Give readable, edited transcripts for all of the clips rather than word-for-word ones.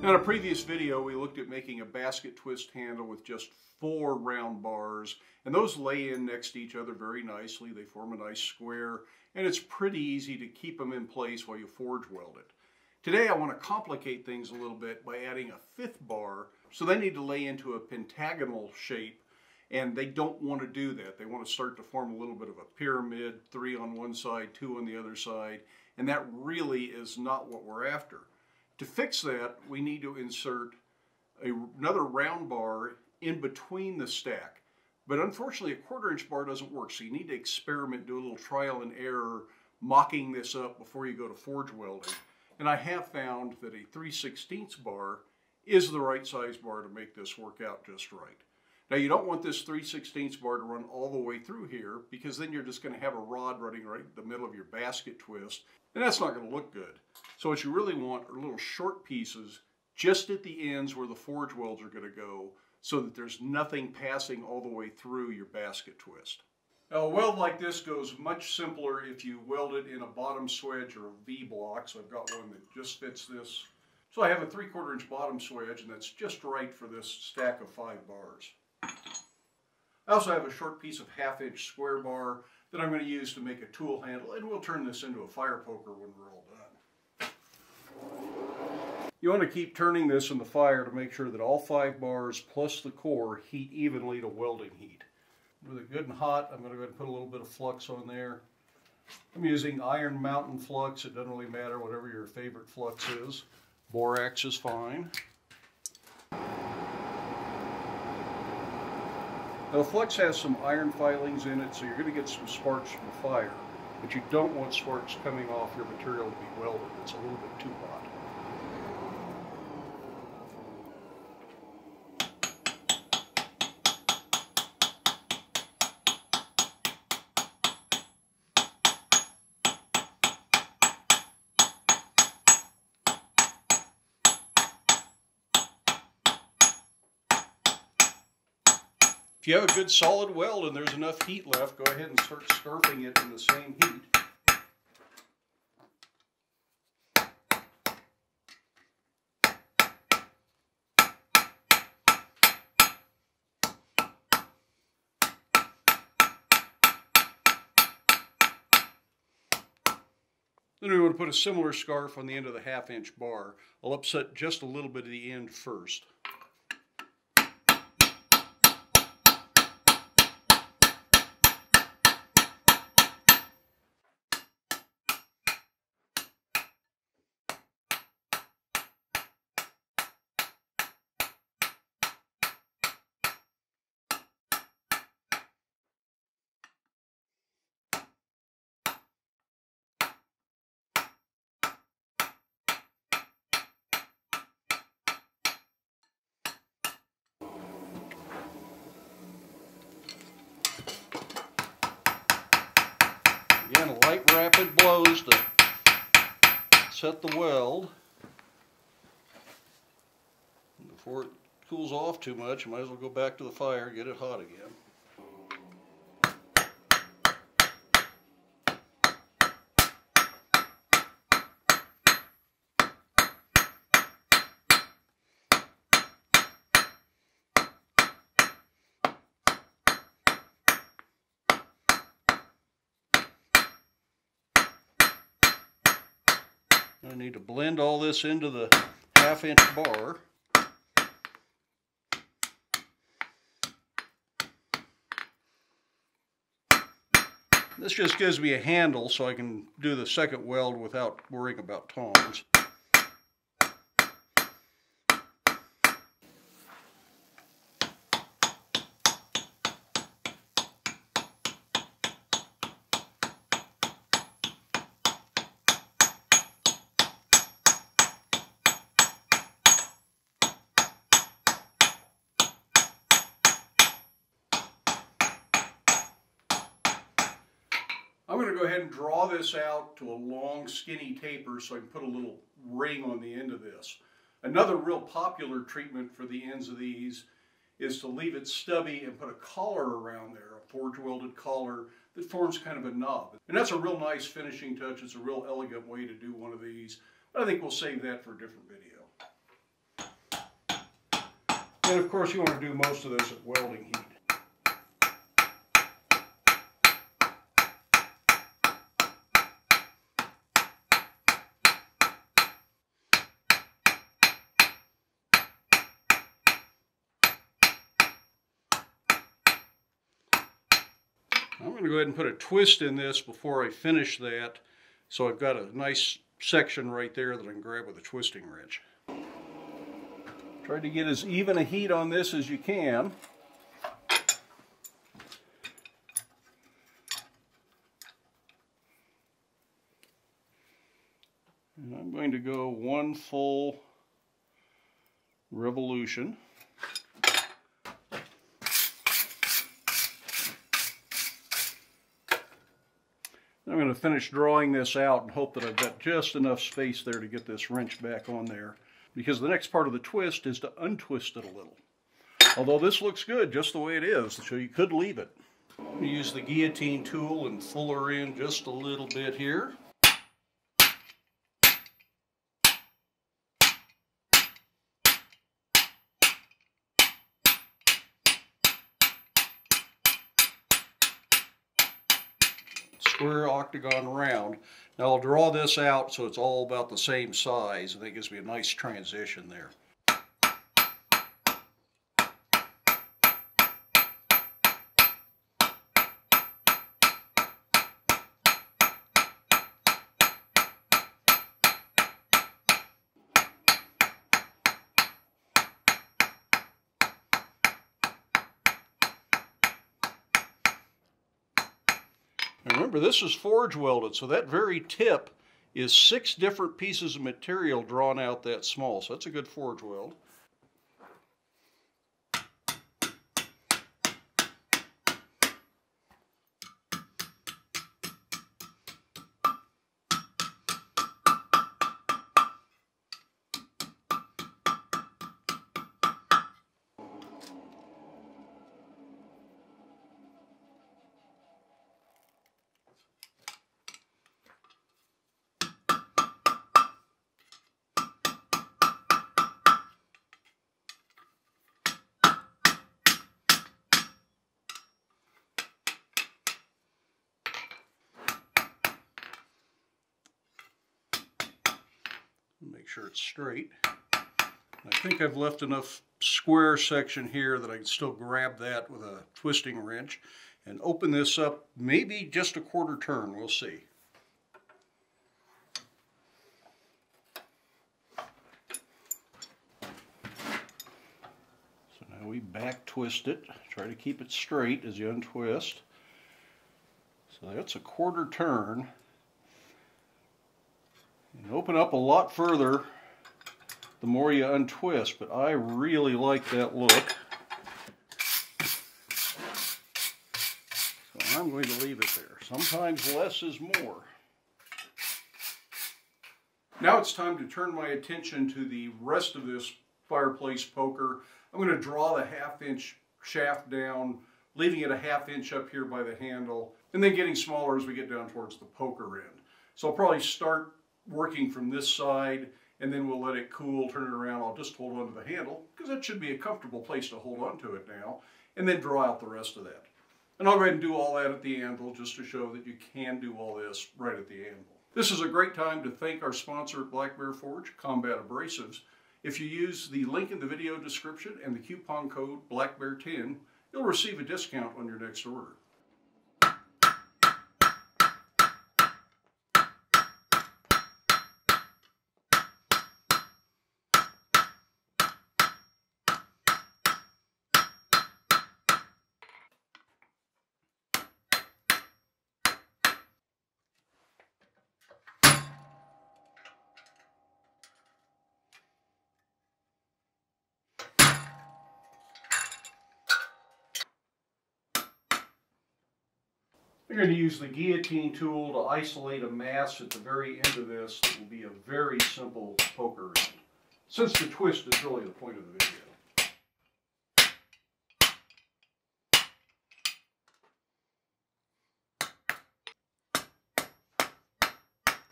In a previous video, we looked at making a basket twist handle with just 4 round bars, and those lay in next to each other very nicely. They form a nice square, and it's pretty easy to keep them in place while you forge weld it. Today, I want to complicate things a little bit by adding a 5th bar, so they need to lay into a pentagonal shape, and they don't want to do that. They want to start to form a little bit of a pyramid, 3 on one side, 2 on the other side, and that really is not what we're after. To fix that, we need to insert another round bar in between the stack. But unfortunately, a 1/4-inch bar doesn't work, so you need to experiment, do a little trial and error, mocking this up before you go to forge welding. And I have found that a 3/16 bar is the right size bar to make this work out just right. Now, you don't want this 3/16 bar to run all the way through here, because then you're just going to have a rod running right in the middle of your basket twist, and that's not going to look good. So what you really want are little short pieces just at the ends where the forge welds are going to go, so that there's nothing passing all the way through your basket twist. Now, a weld like this goes much simpler if you weld it in a bottom swedge or a V-block, so I've got one that just fits this. So I have a 3/4-inch bottom swedge, and that's just right for this stack of 5 bars. I also have a short piece of 1/2-inch square bar that I'm going to use to make a tool handle, and we'll turn this into a fire poker when we're all done. You want to keep turning this in the fire to make sure that all 5 bars plus the core heat evenly to welding heat. With it good and hot, I'm going to go ahead and put a little bit of flux on there. I'm using Iron Mountain Flux. It doesn't really matter, whatever your favorite flux is. Borax is fine. Now, the flux has some iron filings in it, so you're going to get some sparks from the fire, but you don't want sparks coming off your material to be welded. It's a little bit too hot. If you have a good solid weld and there's enough heat left, go ahead and start scarfing it in the same heat. Then we want to put a similar scarf on the end of the 1/2-inch bar. I'll upset just a little bit of the end first. Again, light rapid blows to set the weld. Before it cools off too much, you might as well go back to the fire and get it hot again. I need to blend all this into the 1/2-inch bar. This just gives me a handle so I can do the second weld without worrying about tongs. I'm going to go ahead and draw this out to a long, skinny taper so I can put a little ring on the end of this. Another real popular treatment for the ends of these is to leave it stubby and put a collar around there, a forge welded collar that forms kind of a knob. And that's a real nice finishing touch. It's a real elegant way to do one of these, but I think we'll save that for a different video. And of course you want to do most of this at welding heat. I'm going to go ahead and put a twist in this before I finish that, so I've got a nice section right there that I can grab with a twisting wrench. Try to get as even a heat on this as you can. And I'm going to go one full revolution. I'm going to finish drawing this out and hope that I've got just enough space there to get this wrench back on there, because the next part of the twist is to untwist it a little. Although this looks good just the way it is, so you could leave it. I'm going to use the guillotine tool and pull her in just a little bit here. Square, octagon, round. Now I'll draw this out so it's all about the same size, and that gives me a nice transition there. Remember, this is forge welded, so that very tip is 6 different pieces of material drawn out that small, so that's a good forge weld. Make sure it's straight. I think I've left enough square section here that I can still grab that with a twisting wrench and open this up maybe just a quarter turn, we'll see. So now we back twist it, try to keep it straight as you untwist. So that's a quarter turn. And open up a lot further the more you untwist, but I really like that look. So I'm going to leave it there. Sometimes less is more. Now it's time to turn my attention to the rest of this fireplace poker. I'm going to draw the 1/2 inch shaft down, leaving it a 1/2 inch up here by the handle, and then getting smaller as we get down towards the poker end. So I'll probably start working from this side, and then we'll let it cool, turn it around. I'll just hold on to the handle, because that should be a comfortable place to hold on to it now, and then draw out the rest of that. And I'll go ahead and do all that at the anvil, just to show that you can do all this right at the anvil. This is a great time to thank our sponsor at Black Bear Forge, Combat Abrasives. If you use the link in the video description and the coupon code BLACKBEAR10, you'll receive a discount on your next order. I'm going to use the guillotine tool to isolate a mass at the very end of this. It will be a very simple poker end, since the twist is really the point of the video.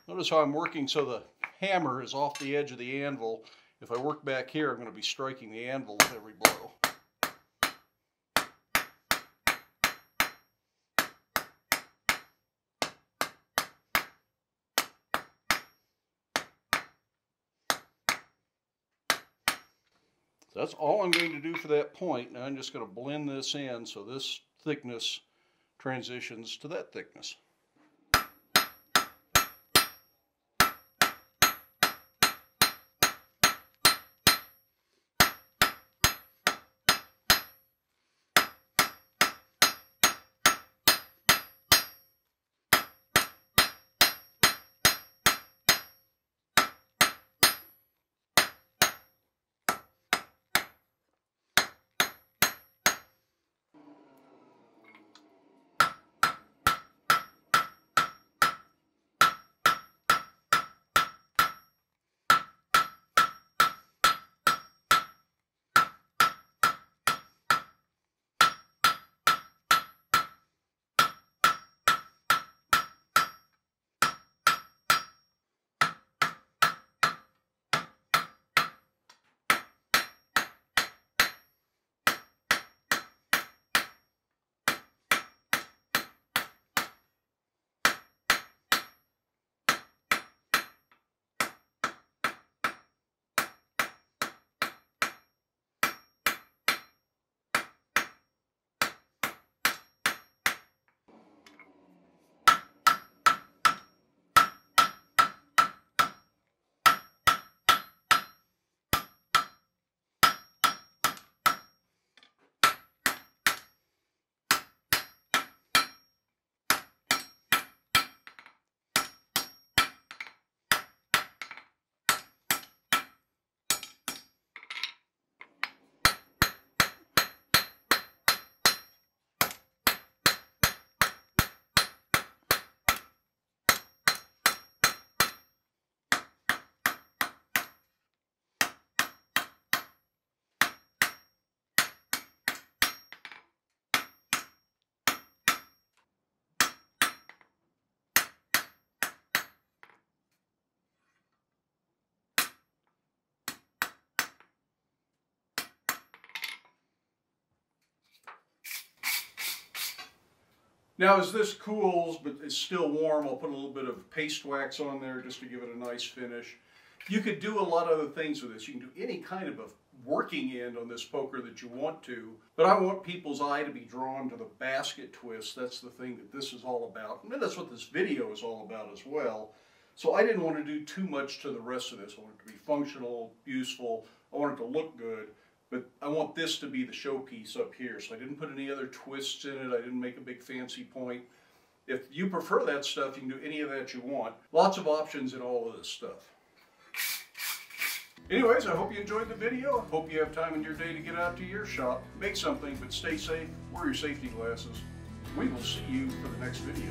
Notice how I'm working so the hammer is off the edge of the anvil If I work back here, I'm going to be striking the anvil with every blow. So that's all I'm going to do for that point. Now I'm just going to blend this in so this thickness transitions to that thickness. Now as this cools, but it's still warm, I'll put a little bit of paste wax on there just to give it a nice finish. You could do a lot of other things with this. You can do any kind of a working end on this poker that you want to, but I want people's eye to be drawn to the basket twist. That's the thing that this is all about. And that's what this video is all about as well. So I didn't want to do too much to the rest of this. I want it to be functional, useful. I want it to look good. But I want this to be the showpiece up here, so I didn't put any other twists in it. I didn't make a big fancy point. If you prefer that stuff, you can do any of that you want. Lots of options in all of this stuff. Anyways, I hope you enjoyed the video. I hope you have time in your day to get out to your shop, make something, but stay safe, wear your safety glasses. We will see you for the next video.